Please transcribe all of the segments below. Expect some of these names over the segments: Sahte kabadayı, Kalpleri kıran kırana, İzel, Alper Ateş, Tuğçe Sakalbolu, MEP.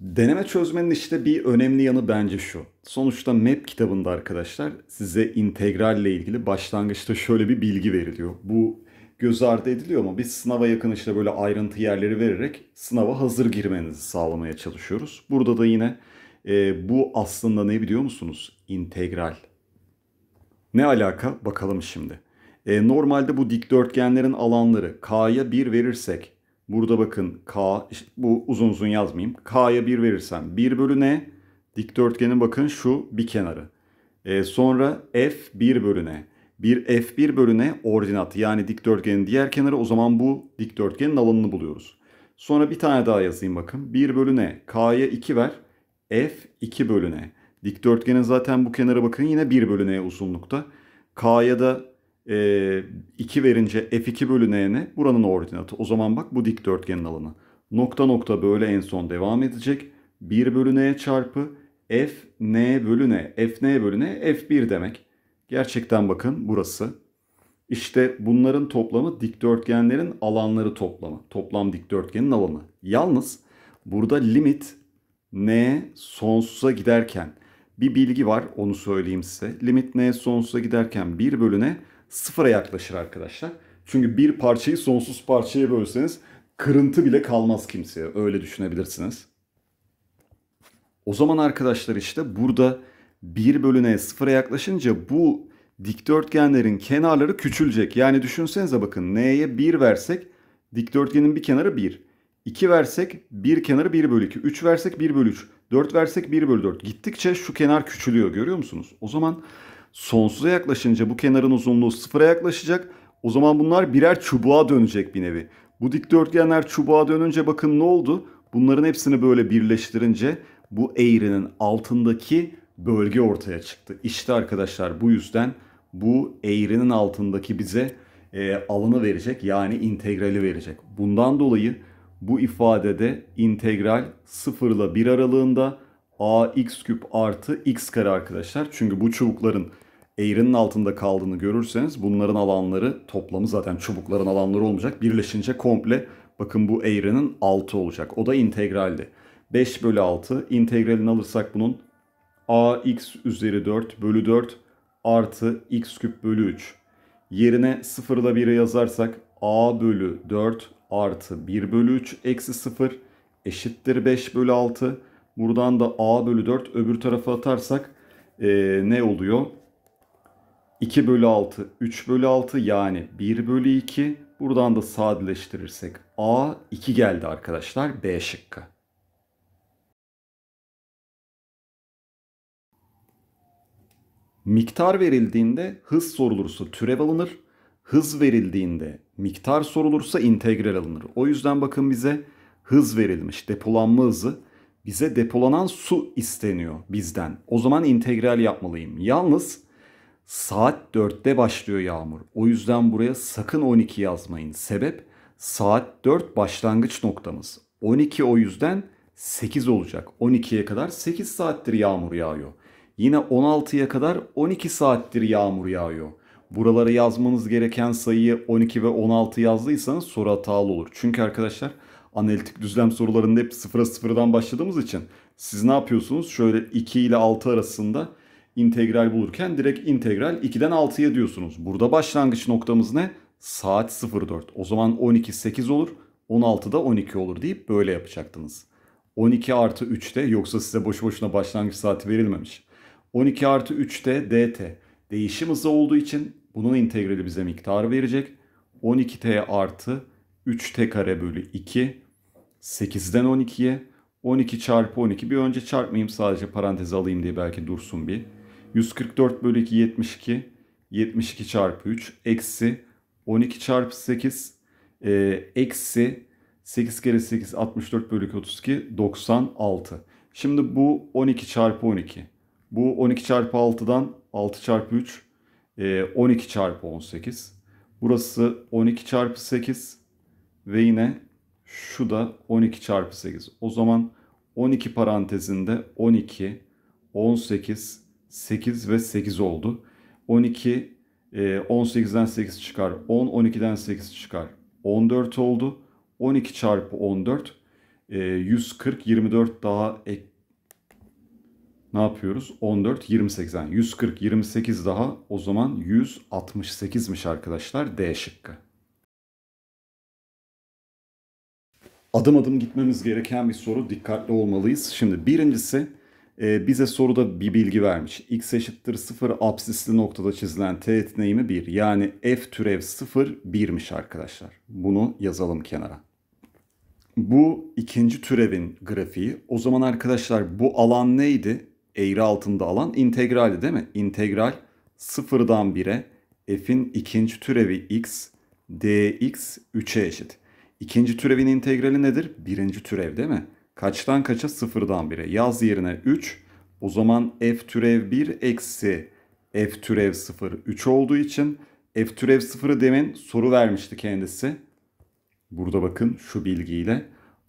Deneme çözmenin işte bir önemli yanı bence şu. Sonuçta MEP kitabında arkadaşlar size integralle ilgili başlangıçta şöyle bir bilgi veriliyor. Bu göz ardı ediliyor ama biz sınava yakın işte böyle ayrıntı yerleri vererek sınava hazır girmenizi sağlamaya çalışıyoruz. Burada da yine bu aslında ne biliyor musunuz? İntegral. Ne alaka? Bakalım şimdi. Normalde bu dikdörtgenlerin alanları K'ya 1 verirsek, burada bakın K, bu uzun uzun yazmayayım. K'ya 1 verirsem 1 bölü N, dikdörtgenin bakın şu bir kenarı. Sonra F 1 bölü N. F1 bölü N ordinat, yani dikdörtgenin diğer kenarı, o zaman bu dikdörtgenin alanını buluyoruz. Sonra bir tane daha yazayım bakın. 1 bölü N, K'ya 2 ver, F 2 bölü N. Dikdörtgenin zaten bu kenarı bakın yine 1 bölü N uzunlukta. K'ya da 2 verince F2 bölü N'ne buranın ordinatı. O zaman bak bu dikdörtgenin alanı. Nokta nokta böyle en son devam edecek. 1 bölü N çarpı F N bölü N. F N bölü N F1 demek. Gerçekten bakın burası. İşte bunların toplamı dikdörtgenlerin alanları toplamı. Toplam dikdörtgenin alanı. Yalnız burada limit N sonsuza giderken bir bilgi var, onu söyleyeyim size. Limit N sonsuza giderken 1 bölü N sıfıra yaklaşır arkadaşlar. Çünkü bir parçayı sonsuz parçaya bölseniz kırıntı bile kalmaz kimseye. Öyle düşünebilirsiniz. O zaman arkadaşlar işte burada 1 bölü N sıfıra yaklaşınca bu dikdörtgenlerin kenarları küçülecek. Yani düşünsenize bakın, N'ye 1 versek dikdörtgenin bir kenarı 1. 2 versek bir kenarı 1 bölü 2. 3 versek 1 bölü 3. 4 versek 1 bölü 4. Gittikçe şu kenar küçülüyor, görüyor musunuz? O zaman sonsuza yaklaşınca bu kenarın uzunluğu sıfıra yaklaşacak. O zaman bunlar birer çubuğa dönecek bir nevi. Bu dikdörtgenler çubuğa dönünce bakın ne oldu? Bunların hepsini böyle birleştirince bu eğrinin altındaki bölge ortaya çıktı. İşte arkadaşlar bu yüzden bu eğrinin altındaki bize alanı verecek, yani integrali verecek. Bundan dolayı bu ifadede integral 0 ile 1 aralığında ax küp artı x kare arkadaşlar. Çünkü bu çubukların eğrinin altında kaldığını görürseniz bunların alanları toplamı, zaten çubukların alanları olmayacak. Birleşince komple bakın bu eğrinin altı olacak. O da integraldi. 5 bölü 6 integralini alırsak bunun ax üzeri 4 bölü 4 artı x küp bölü 3. Yerine 0 ile 1'i yazarsak a bölü 4 artı 1 bölü 3 eksi 0 eşittir 5 bölü 6. Buradan da a bölü 4 öbür tarafa atarsak ne oluyor? 2 bölü 6, 3 bölü 6 yani 1 bölü 2. Buradan da sadeleştirirsek a 2 geldi arkadaşlar, B şıkkı. Miktar verildiğinde hız sorulursa türev alınır. Hız verildiğinde miktar sorulursa integral alınır. O yüzden bakın bize hız verilmiş, depolanma hızı. Bize depolanan su isteniyor bizden. O zaman integral yapmalıyım. Yalnız saat 4'te başlıyor yağmur. O yüzden buraya sakın 12 yazmayın. Sebep, saat 4 başlangıç noktamız. 12 o yüzden 8 olacak. 12'ye kadar 8 saattir yağmur yağıyor. Yine 16'ya kadar 12 saattir yağmur yağıyor. Buralara yazmanız gereken sayıyı 12 ve 16 yazdıysanız soru hatalı olur. Çünkü arkadaşlar analitik düzlem sorularında hep 0'a 0'dan başladığımız için siz ne yapıyorsunuz? Şöyle 2 ile 6 arasında integral bulurken direkt integral 2'den 6'ya diyorsunuz. Burada başlangıç noktamız ne? Saat 04. O zaman 12 8 olur, 16'da 12 olur deyip böyle yapacaktınız. 12 artı 3'te, yoksa size boşu boşuna başlangıç saati verilmemiş. 12 artı 3'te dt. Değişim hızı olduğu için bunun integrali bize miktarı verecek. 12t artı 3t kare bölü 2. 8'den 12'ye 12 çarpı 12, bir önce çarpmayayım, sadece paranteze alayım diye belki dursun bir. 144 bölü 2 72, 72 çarpı 3 eksi 12 çarpı 8 eksi 8 kere 8 64 bölü 32 96. Şimdi bu 12 çarpı 12, bu 12 çarpı 6'dan 6 çarpı 3 12 çarpı 18, burası 12 çarpı 8 ve yine şu da 12 çarpı 8. O zaman 12 parantezinde 12, 18, 8 ve 8 oldu. 12, 18'den 8 çıkar 10, 12'den 8 çıkar 14 oldu. 12 çarpı 14, 140, 24 daha ek... Ne yapıyoruz? 14, 28. Yani 140, 28 daha, o zaman 168'miş arkadaşlar. D şıkkı. Adım adım gitmemiz gereken bir soru. Dikkatli olmalıyız. Şimdi birincisi bize soruda bir bilgi vermiş. X eşittir 0 absisli noktada çizilen teğet eğimi 1. Yani F türev 0, 1'miş arkadaşlar. Bunu yazalım kenara. Bu ikinci türevin grafiği. O zaman arkadaşlar bu alan neydi? Eğri altında alan integrali değil mi? İntegral 0'dan 1'e f'in ikinci türevi x dx 3'e eşit. İkinci türevin integrali nedir? Birinci türev değil mi? Kaçtan kaça? 0'dan 1'e. Yaz yerine 3. O zaman f türev 1 eksi f türev 0 3 olduğu için f türev 0'ı demin soru vermişti kendisi. Burada bakın şu bilgiyle.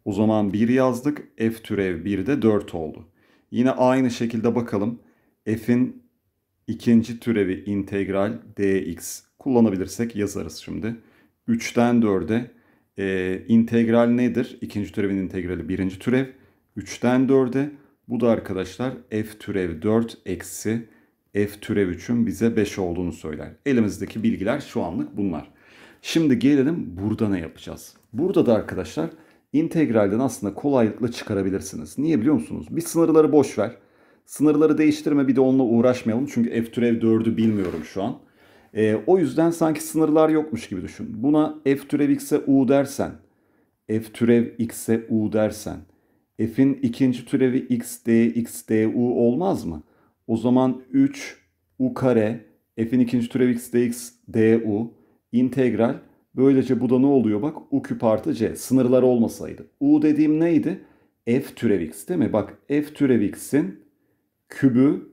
O zaman 1 yazdık. F türev 1'de 4 oldu. Yine aynı şekilde bakalım. F'in ikinci türevi integral dx. Kullanabilirsek yazarız şimdi. 3'ten 4'e integral nedir? İkinci türevin integrali birinci türev. 3'ten 4'e. Bu da arkadaşlar f türev 4 eksi f türev 3'ün bize 5 olduğunu söyler. Elimizdeki bilgiler şu anlık bunlar. Şimdi gelelim burada ne yapacağız? Burada da arkadaşlar integralden aslında kolaylıkla çıkarabilirsiniz. Niye biliyor musunuz? Bir sınırları boş ver. Sınırları değiştirme, bir de onunla uğraşmayalım. Çünkü f türev 4'ü bilmiyorum şu an. O yüzden sanki sınırlar yokmuş gibi düşün. Buna f türev x'e u dersen, f türev x'e u dersen, f'in ikinci türevi x dx du olmaz mı? O zaman 3 u kare, f'in ikinci türevi x dx du integral. Böylece bu da ne oluyor? Bak, u küp artı c. Sınırlar olmasaydı. U dediğim neydi? F türev x değil mi? Bak, f türev x'in kübü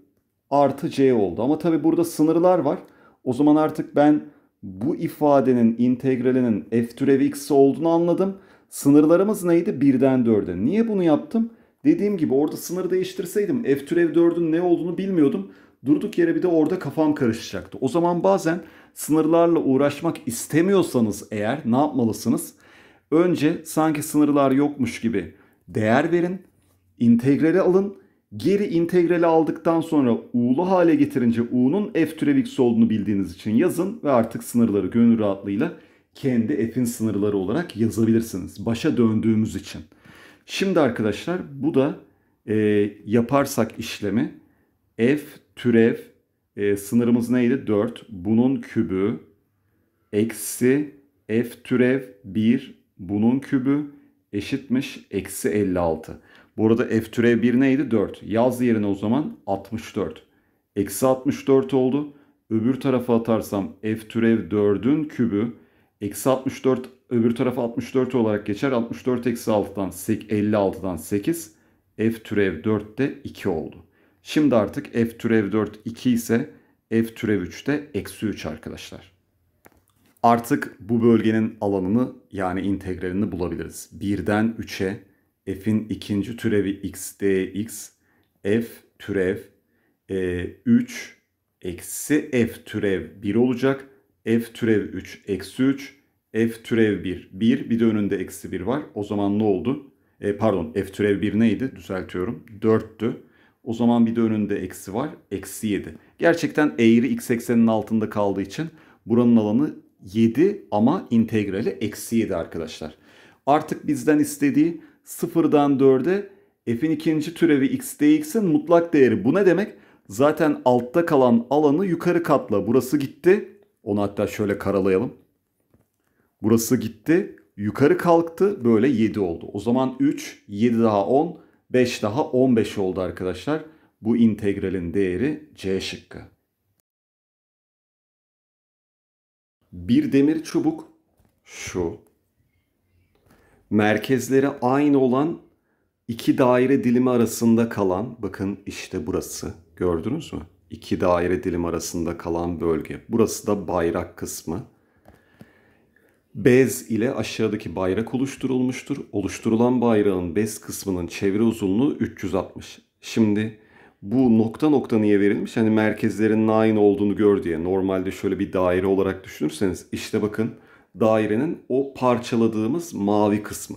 artı c oldu. Ama tabi burada sınırlar var. O zaman artık ben bu ifadenin integralinin f türev x olduğunu anladım. Sınırlarımız neydi? 1'den 4'e. Niye bunu yaptım? Dediğim gibi orada sınır değiştirseydim f türev 4'ün ne olduğunu bilmiyordum. Durduk yere bir de orada kafam karışacaktı. O zaman bazen sınırlarla uğraşmak istemiyorsanız eğer ne yapmalısınız? Önce sanki sınırlar yokmuş gibi değer verin. İntegrali alın. Geri integrali aldıktan sonra u'lu hale getirince u'nun f türev x olduğunu bildiğiniz için yazın. Ve artık sınırları gönül rahatlığıyla kendi f'in sınırları olarak yazabilirsiniz. Başa döndüğümüz için. Şimdi arkadaşlar bu da yaparsak işlemi f türev sınırımız neydi? 4. Bunun kübü eksi f türev 1 bunun kübü eşitmiş eksi 56. Bu arada f türev 1 neydi? 4. Yaz yerine o zaman 64. Eksi 64 oldu. Öbür tarafa atarsam f türev 4'ün kübü eksi 64 öbür tarafa 64 olarak geçer. 64 eksi 6'dan 56'dan 8. F türev 4 de 2 oldu. Şimdi artık f türev 4 2 ise f türev 3 de eksi 3 arkadaşlar. Artık bu bölgenin alanını yani integralini bulabiliriz. 1'den 3'e f'in ikinci türevi x dx f türev 3 eksi f türev 1 olacak. F türev 3 eksi 3 f türev 1 1 bir de önünde eksi 1 var. O zaman ne oldu? Pardon f türev 1 neydi? Düzeltiyorum. 4'tü. O zaman bir de önünde eksi var. Eksi 7. Gerçekten eğri x eksenin altında kaldığı için buranın alanı 7 ama integrali eksi 7 arkadaşlar. Artık bizden istediği 0'dan 4'e f'in ikinci türevi x dx'in mutlak değeri. Bu ne demek? Zaten altta kalan alanı yukarı katla. Burası gitti. Onu hatta şöyle karalayalım. Burası gitti. Yukarı kalktı. Böyle 7 oldu. O zaman 3, 7 daha 10. 5 daha 15 oldu arkadaşlar. Bu integralin değeri C şıkkı. Bir demir çubuk şu. Merkezleri aynı olan iki daire dilimi arasında kalan, bakın işte burası. Gördünüz mü? İki daire dilimi arasında kalan bölge. Burası da bayrak kısmı. Bez ile aşağıdaki bayrak oluşturulmuştur. Oluşturulan bayrağın bez kısmının çevre uzunluğu 360. Şimdi bu nokta nokta niye verilmiş? Hani merkezlerinin aynı olduğunu gör diye. Normalde şöyle bir daire olarak düşünürseniz işte bakın dairenin o parçaladığımız mavi kısmı.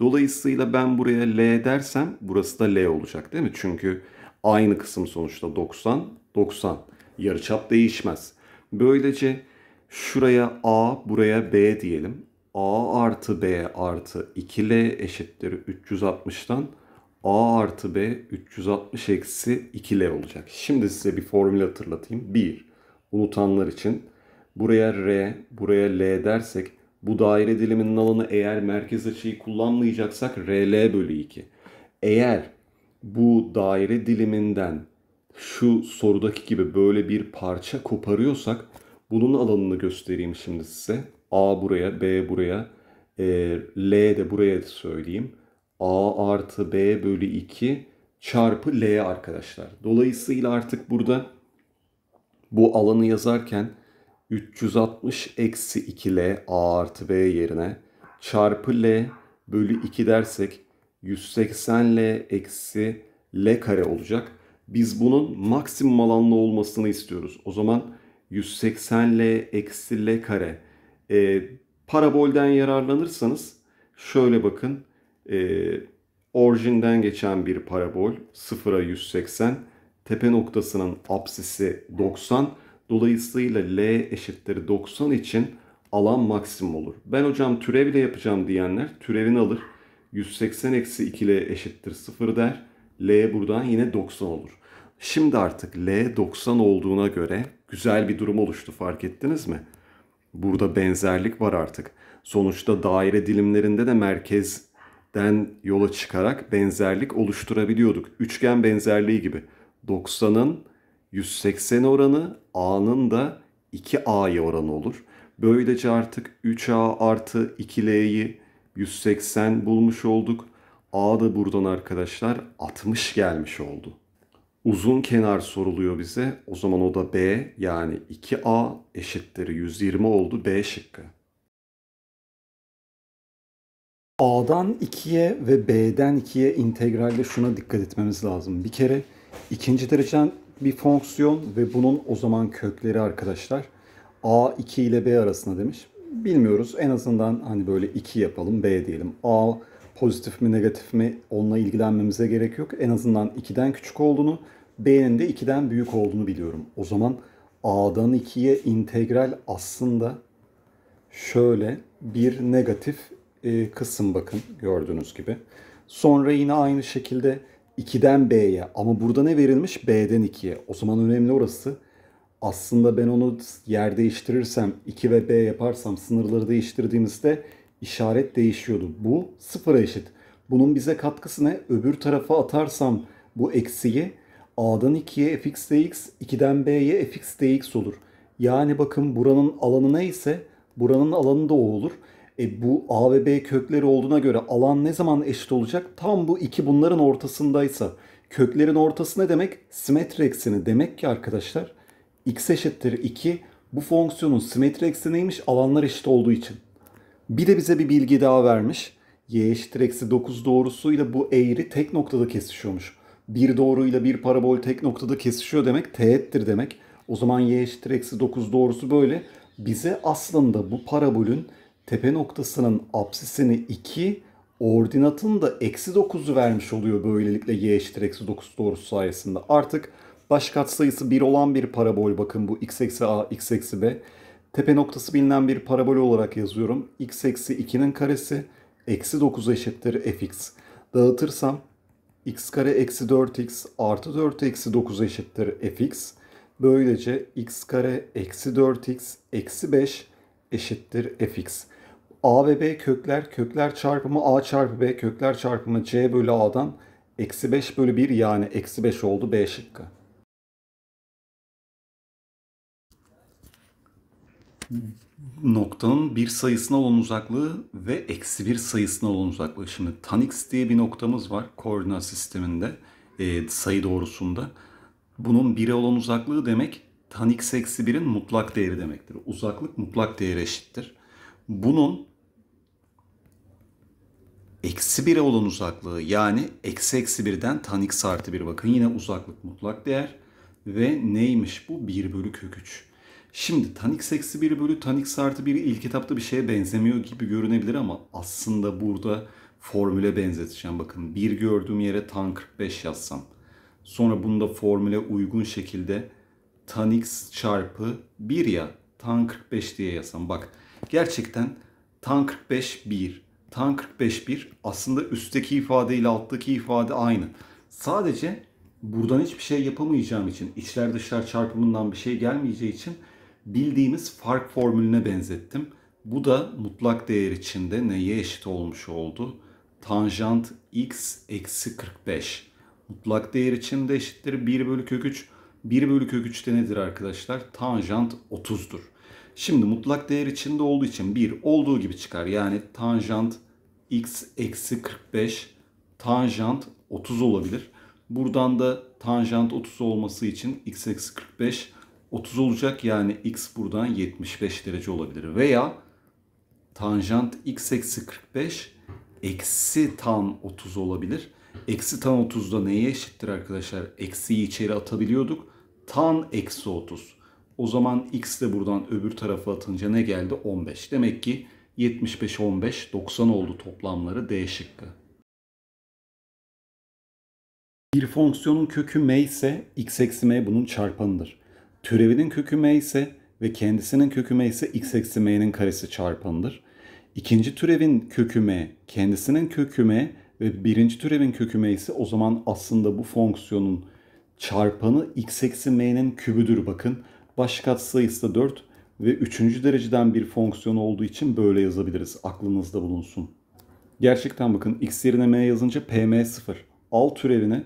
Dolayısıyla ben buraya L dersem burası da L olacak değil mi? Çünkü aynı kısım sonuçta 90, 90. Yarıçap değişmez. Böylece şuraya A, buraya B diyelim. A artı B artı 2L eşittir 360'tan A artı B 360 eksi 2L olacak. Şimdi size bir formül hatırlatayım. 1. Unutanlar için buraya R, buraya L dersek bu daire diliminin alanı eğer merkez açıyı kullanmayacaksak RL bölü 2. Eğer bu daire diliminden şu sorudaki gibi böyle bir parça koparıyorsak bunun alanını göstereyim şimdi size. A buraya, B buraya, L de buraya söyleyeyim. A artı B bölü 2 çarpı L arkadaşlar. Dolayısıyla artık burada bu alanı yazarken 360 eksi 2L A artı B yerine çarpı L bölü 2 dersek 180L eksi L kare olacak. Biz bunun maksimum alanlı olmasını istiyoruz. O zaman 180L eksi L kare. Parabolden yararlanırsanız şöyle bakın. Orijinden geçen bir parabol 0'a 180. Tepe noktasının apsisi 90. Dolayısıyla L eşittir 90 için alan maksimum olur. Ben hocam türevle yapacağım diyenler türevini alır. 180 eksi 2L eşittir 0 der. L buradan yine 90 olur. Şimdi artık L 90 olduğuna göre güzel bir durum oluştu, fark ettiniz mi? Burada benzerlik var artık. Sonuçta daire dilimlerinde de merkezden yola çıkarak benzerlik oluşturabiliyorduk. Üçgen benzerliği gibi. 90'ın 180 oranı A'nın da 2A'ya oranı olur. Böylece artık 3A artı 2L'yi 180 bulmuş olduk. A da buradan arkadaşlar 60 gelmiş oldu. Uzun kenar soruluyor bize. O zaman o da B yani 2A eşittir 120 oldu B şıkkı. A'dan 2'ye ve B'den 2'ye integralde şuna dikkat etmemiz lazım. Bir kere ikinci dereceden bir fonksiyon ve bunun o zaman kökleri arkadaşlar A 2 ile B arasında demiş. Bilmiyoruz, en azından hani böyle 2 yapalım, B diyelim. A pozitif mi negatif mi onunla ilgilenmemize gerek yok. En azından 2'den küçük olduğunu, B'nin de 2'den büyük olduğunu biliyorum. O zaman A'dan 2'ye integral aslında şöyle bir negatif kısım, bakın gördüğünüz gibi. Sonra yine aynı şekilde 2'den B'ye, ama burada ne verilmiş? B'den 2'ye. O zaman önemli orası. Aslında ben onu yer değiştirirsem, 2 ve B yaparsam, sınırları değiştirdiğimizde işaret değişiyordu. Bu sıfıra eşit. Bunun bize katkısı ne? Öbür tarafa atarsam bu eksiyi A'dan 2'ye fx dx, 2'den B'ye fx dx olur. Yani bakın buranın alanı neyse buranın alanı da o olur. Bu A ve B kökleri olduğuna göre alan ne zaman eşit olacak? Tam bu iki bunların ortasındaysa. Köklerin ortası ne demek? Simetri ekseni. Demek ki arkadaşlar x eşittir 2. Bu fonksiyonun simetri ekseniymiş alanlar eşit olduğu için. Bir de bize bir bilgi daha vermiş. Y eşittir eksi 9 doğrusuyla bu eğri tek noktada kesişiyormuş. Bir doğruyla bir parabol tek noktada kesişiyor demek teğettir demek. O zaman y eşittir eksi 9 doğrusu böyle. Bize aslında bu parabolün tepe noktasının apsisini 2, ordinatın da eksi 9'u vermiş oluyor böylelikle y eşittir eksi 9 doğrusu sayesinde. Artık baş katsayısı 1 olan bir parabol, bakın bu x eksi a, x eksi b. Tepe noktası bilinen bir parabol olarak yazıyorum. X eksi 2'nin karesi eksi 9 eşittir fx. Dağıtırsam x kare eksi 4x artı 4 eksi 9 eşittir fx. Böylece x kare eksi 4x eksi 5 eşittir fx. A ve b kökler, kökler çarpımı a çarpı b, kökler çarpımı c bölü a'dan eksi 5 bölü 1 yani eksi 5 oldu b şıkkı. Noktanın bir sayısına olan uzaklığı ve eksi bir sayısına olan uzaklığı. Şimdi tan x diye bir noktamız var koordinat sisteminde, sayı doğrusunda. Bunun 1'e olan uzaklığı demek tan x eksi 1'in mutlak değeri demektir. Uzaklık mutlak değeri eşittir. Bunun eksi 1'e olan uzaklığı yani eksi eksi 1'den tan x artı 1, bakın yine uzaklık mutlak değer ve neymiş bu? 1 bölü kök 3. Şimdi tan x eksi 1 bölü tan x artı 1 ilk etapta bir şeye benzemiyor gibi görünebilir ama aslında burada formüle benzeteceğim. Bakın 1 gördüğüm yere tan 45 yazsam. Sonra bunu da formüle uygun şekilde tan x çarpı 1 ya tan 45 diye yazsam. Bak gerçekten tan 45 1. Tan 45 1 aslında üstteki ifade ile alttaki ifade aynı. Sadece buradan hiçbir şey yapamayacağım için, içler dışlar çarpımından bir şey gelmeyeceği için bildiğimiz fark formülüne benzettim. Bu da mutlak değer içinde neye eşit olmuş oldu? Tanjant x eksi 45. Mutlak değer içinde eşittir 1 bölü kök 3. 1 bölü kök 3 de nedir arkadaşlar? Tanjant 30'dur. Şimdi mutlak değer içinde olduğu için 1 olduğu gibi çıkar. Yani tanjant x eksi 45 tanjant 30 olabilir. Buradan da tanjant 30 olması için x eksi 45 30 olacak. Yani x buradan 75 derece olabilir. Veya tanjant x eksi 45 eksi tan 30 olabilir. Eksi tan 30 da neye eşittir arkadaşlar? Eksiyi içeri atabiliyorduk. Tan eksi 30. O zaman x de buradan öbür tarafa atınca ne geldi? 15. Demek ki 75, 15, 90 oldu toplamları D şıkkı. Bir fonksiyonun kökü m ise x eksi m bunun çarpanıdır. Türevinin kökü m ise ve kendisinin kökü m ise x eksi m'nin karesi çarpanıdır. İkinci türevin kökü m, kendisinin kökü m ve birinci türevin kökü m ise o zaman aslında bu fonksiyonun çarpanı x eksi m'nin kübüdür bakın. Başkatsayısı da 4 ve 3. dereceden bir fonksiyon olduğu için böyle yazabiliriz. Aklınızda bulunsun. Gerçekten bakın x yerine m yazınca pm 0. Al türevine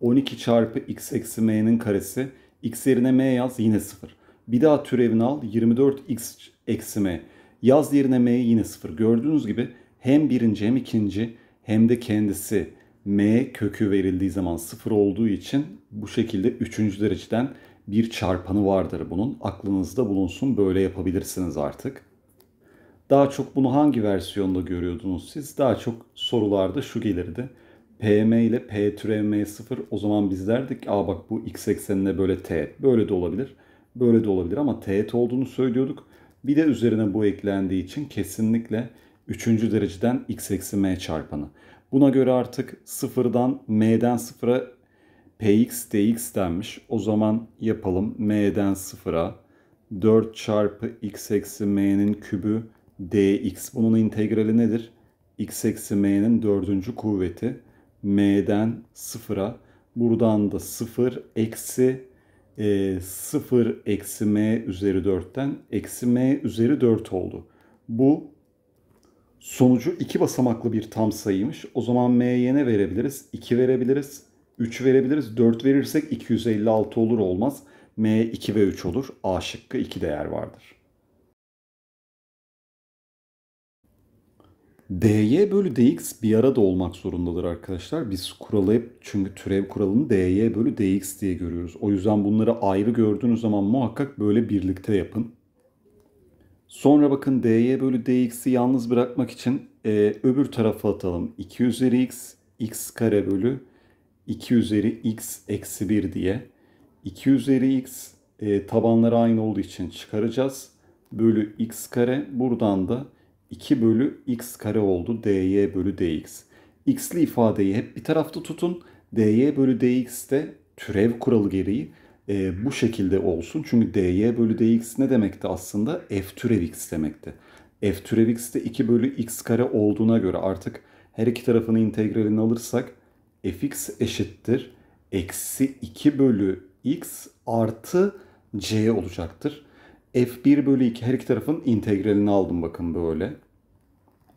12 çarpı x eksi m'nin karesi. X yerine m yaz yine 0. Bir daha türevini al 24 x eksi m. Yaz yerine m'yi yine 0. Gördüğünüz gibi hem birinci hem ikinci hem de kendisi m kökü verildiği zaman 0 olduğu için bu şekilde 3. dereceden bir çarpanı vardır bunun. Aklınızda bulunsun. Böyle yapabilirsiniz artık. Daha çok bunu hangi versiyonda görüyordunuz siz? Daha çok sorularda şu gelirdi. PM ile P türev M0. O zaman biz derdik ki bak bu x eksenine böyle teğet. Böyle de olabilir. Böyle de olabilir ama teğet olduğunu söylüyorduk. Bir de üzerine bu eklendiği için kesinlikle 3. dereceden x eksi M çarpanı. Buna göre artık M'den 0'a Px dx denmiş. O zaman yapalım. M'den 0'a 4 çarpı x eksi m'nin kübü dx. Bunun integrali nedir? X eksi m'nin 4. kuvveti. M'den 0'a. Buradan da 0 eksi 0 eksi m üzeri 4'ten eksi m üzeri 4 oldu. Bu sonucu 2 basamaklı bir tam sayıymış. O zaman m'ye ne verebiliriz? 2 verebiliriz. 3 verebiliriz. 4 verirsek 256 olur olmaz. M 2 ve 3 olur. A şıkkı 2 değer vardır. dy bölü dx bir arada olmak zorundadır arkadaşlar. Biz kuralı hep çünkü türev kuralını dy bölü dx diye görüyoruz. O yüzden bunları ayrı gördüğünüz zaman muhakkak böyle birlikte yapın. Sonra bakın dy bölü dx'i yalnız bırakmak için öbür tarafa atalım. 2 üzeri x, x kare bölü 2 üzeri x eksi 1 diye 2 üzeri x tabanları aynı olduğu için çıkaracağız. Bölü x kare buradan da 2 bölü x kare oldu. Dy bölü dx. X'li ifadeyi hep bir tarafta tutun. Dy bölü dx de türev kuralı gereği bu şekilde olsun. Çünkü dy bölü dx ne demekti aslında? F türev x demekti. F türev x de 2 bölü x kare olduğuna göre artık her iki tarafının integralini alırsak fx eşittir eksi 2 bölü x artı c olacaktır. f1 bölü 2 her iki tarafın integralini aldım bakın böyle.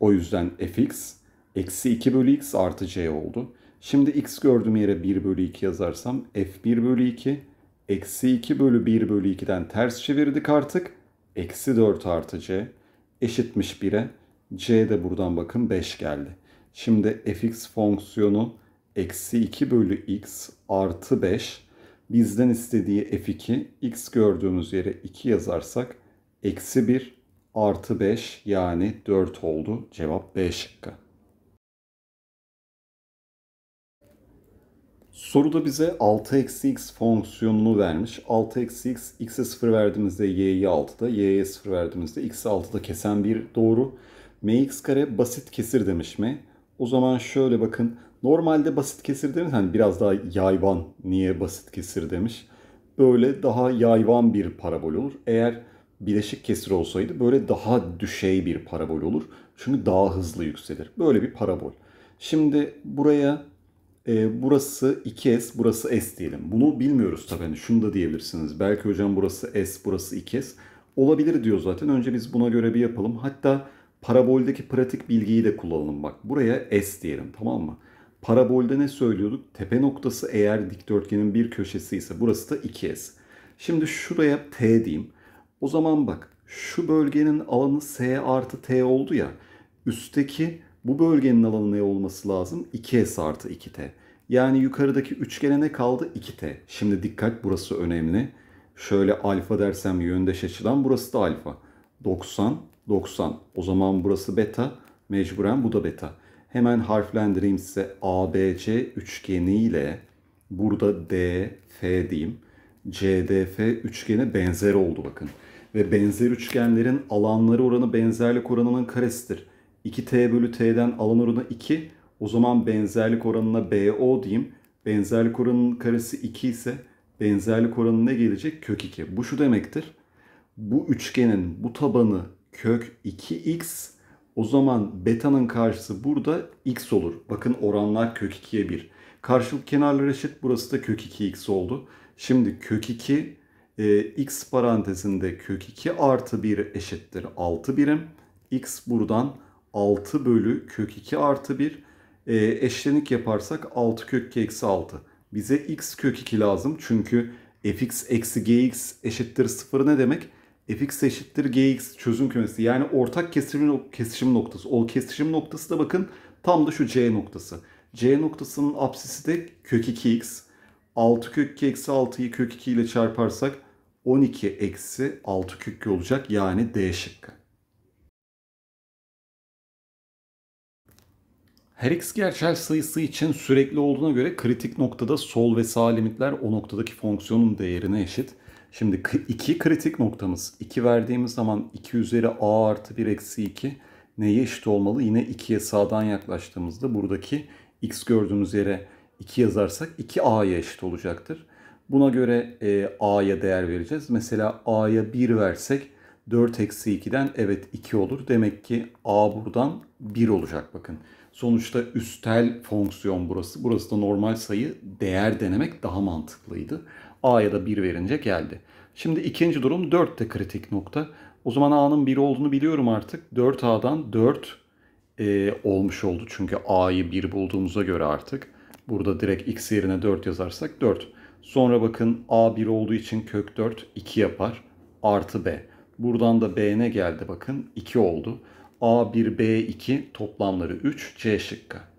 O yüzden fx eksi 2 bölü x artı c oldu. Şimdi x gördüğüm yere 1 bölü 2 yazarsam f1 bölü 2 eksi 2 bölü 1 bölü 2'den ters çevirdik artık. Eksi 4 artı c eşitmiş 1'e. C de buradan bakın 5 geldi. Şimdi fx fonksiyonu eksi 2 bölü x artı 5 bizden istediği f2 x gördüğümüz yere 2 yazarsak eksi 1 artı 5 yani 4 oldu. Cevap B şıkkı. Soruda bize 6 eksi x fonksiyonunu vermiş. 6 eksi x x'e 0 verdiğimizde y'yi 6'da, y'ye 0 verdiğimizde x'i 6'da kesen bir doğru. Mx kare basit kesir demiş mi? O zaman şöyle bakın. Normalde basit kesir demiş. Hani biraz daha yayvan, niye basit kesir demiş. Böyle daha yayvan bir parabol olur. Eğer bileşik kesir olsaydı böyle daha düşey bir parabol olur. Çünkü daha hızlı yükselir. Böyle bir parabol. Şimdi buraya burası 2S, burası S diyelim. Bunu bilmiyoruz tabii. Yani şunu da diyebilirsiniz. Belki hocam burası S, burası 2S. Olabilir diyor zaten. Önce biz buna göre bir yapalım. Hatta paraboldeki pratik bilgiyi de kullanalım. Bak buraya S diyelim, tamam mı? Parabolde ne söylüyorduk? Tepe noktası eğer dikdörtgenin bir köşesi ise burası da 2S. Şimdi şuraya T diyeyim. O zaman bak şu bölgenin alanı S artı T oldu ya. Üstteki bu bölgenin alanı ne olması lazım? 2S artı 2T. Yani yukarıdaki üçgene ne kaldı? 2T. Şimdi dikkat, burası önemli. Şöyle alfa dersem yöndeş açıdan, burası da alfa. 90, 90. O zaman burası beta. Mecburen bu da beta. Hemen harflendireyim size. ABC üçgeniyle burada DF diyeyim. CDF üçgene benzer oldu bakın. Ve benzer üçgenlerin alanları oranı benzerlik oranının karesidir. 2T bölü T'den alan oranı 2. O zaman benzerlik oranına BO diyeyim. Benzerlik oranının karesi 2 ise benzerlik oranı ne gelecek? Kök 2. Bu şu demektir. Bu üçgenin bu tabanı kök 2x. O zaman beta'nın karşısı burada x olur. Bakın oranlar kök 2'ye 1. Karşılık kenarlar eşit. Burası da kök 2x oldu. Şimdi kök 2 x parantezinde kök 2 artı 1 eşittir 6 birim. X buradan 6 bölü kök 2 artı 1 eşlenik yaparsak 6 kök 2 eksi 6. Bize x kök 2 lazım. Çünkü fx eksi gx eşittir 0 ne demek? Fx eşittir gx çözüm kümesi. Yani ortak kesişim noktası. O kesişim noktası da bakın tam da şu c noktası. C noktasının apsisi de kök 2x. 6 kök 2 eksi 6'yı kök 2 ile çarparsak 12 eksi 6 kök 2 olacak. Yani D şıkkı. Her x gerçel sayısı için sürekli olduğuna göre kritik noktada sol ve sağ limitler o noktadaki fonksiyonun değerine eşit. Şimdi 2 kritik noktamız. 2 verdiğimiz zaman 2 üzeri a artı 1 eksi 2 neye eşit olmalı? Yine 2'ye sağdan yaklaştığımızda buradaki x gördüğümüz yere 2 yazarsak 2a'ya eşit olacaktır. Buna göre a'ya değer vereceğiz. Mesela a'ya 1 versek 4 eksi 2'den evet 2 olur. Demek ki a buradan 1 olacak bakın. Sonuçta üstel fonksiyon burası. Burası da normal sayı. Değer denemek daha mantıklıydı. A'ya da 1 verince geldi. Şimdi ikinci durum 4 de kritik nokta. O zaman A'nın 1 olduğunu biliyorum artık. 4A'dan 4 olmuş oldu. Çünkü A'yı 1 bulduğumuza göre artık. Burada direkt X yerine 4 yazarsak 4. Sonra bakın A 1 olduğu için kök 4 2 yapar. Artı B. Buradan da B ne geldi bakın? 2 oldu. A1, B2 toplamları 3, C şıkkı.